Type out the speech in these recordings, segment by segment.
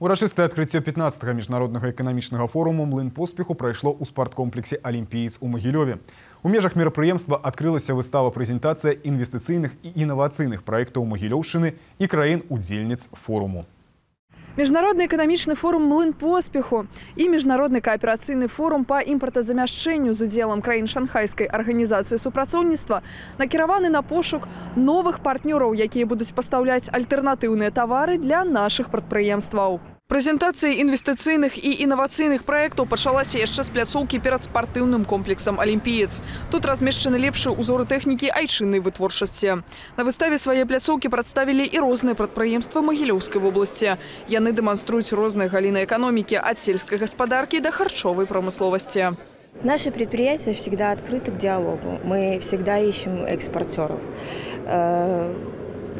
Урочистое открытие 15-го международного экономичного форума «МЛЫН поспеху» пройшло у спорткомплексе «Олимпиец» у Могилеве. У межах мероприемства открылась выстава-презентация инвестиционных и инновационных проектов Могилевщины и краин удельниц форуму. Международный экономичный форум «МЛЫН поспеху» и Международный кооперационный форум по импортозамяшчению с уделом краін Шанхайской организации супрацоўніцтва накіраваны на пошук новых партнеров, которые будут поставлять альтернативные товары для наших предприятий. Прэзентацыя інвестыцыйных і інавацыйных праектаў пачалася яшчэ з пляцоўкі перад спартыўным комплексам «Олімпіец». Тут размешчаны лепшыя ўзоры тэхнікі айчыннай вытворчасці. На выставе свае пляцоўкі прадставілі і розныя прадпрыемствы Магілёўскай вобласці. Яны дэманструюць розныя галіны эканомікі ад сельскай гаспадаркі да харчовай прамысловасці. Наши предприятия всегда открыты к диалогу. Мы всегда ищем экспортеров.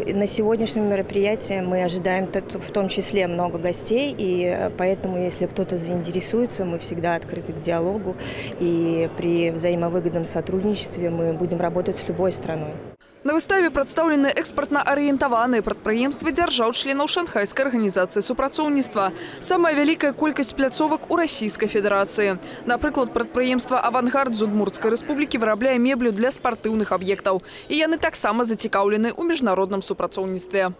На сегодняшнем мероприятии мы ожидаем в том числе много гостей, и поэтому, если кто-то заинтересуется, мы всегда открыты к диалогу, и при взаимовыгодном сотрудничестве мы будем работать с любой страной. На выставе представлены экспортно-ориентованные предприемства держав-членов Шанхайской организации супрацоўніцтва. Самая великая колькость пляцовок у Российской Федерации. Например, предприемство «Авангард» из Удмуртской Республики вырабляет меблю для спортивных объектов. И они так само затекавлены у международном супрацоўніцтве.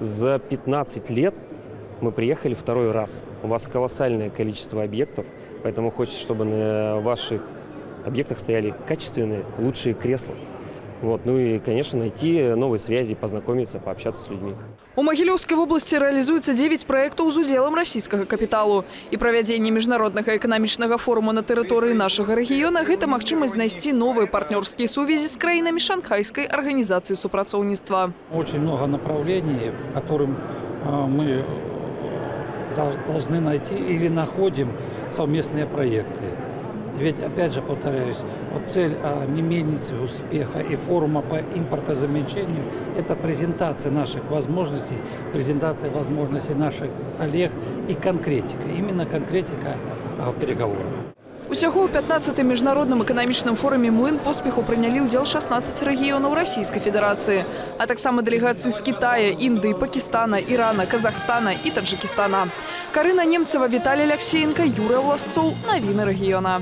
За 15 лет мы приехали второй раз. У вас колоссальное количество объектов, поэтому хочется, чтобы на ваших объектах стояли качественные, лучшие кресла. Вот, ну и, конечно, найти новые связи, познакомиться, пообщаться с людьми. У Могилевской области реализуется 9 проектов с уделом российского капитала. И проведение международного экономичного форума на территории нашего региона – это возможность найти новые партнерские связи с странами Шанхайской организации супрацоўніцтва. Очень много направлений, которым мы должны найти или находим совместные проекты. Ведь, опять же, повторяюсь, вот цель Мельницы успеха и форума по импортозамещению – это презентация наших возможностей, презентация возможностей наших коллег и конкретика, именно конкретика переговоров. Усяго у 15-м международном экономичном форуме «МЛЫН» поспеху приняли удел 16 регионов Российской Федерации, а так само делегации с Китая, Индии, Пакистана, Ирана, Казахстана и Таджикистана. Карина Немцева, Виталий Алексеенко, Юрий Власцов. Новины региона.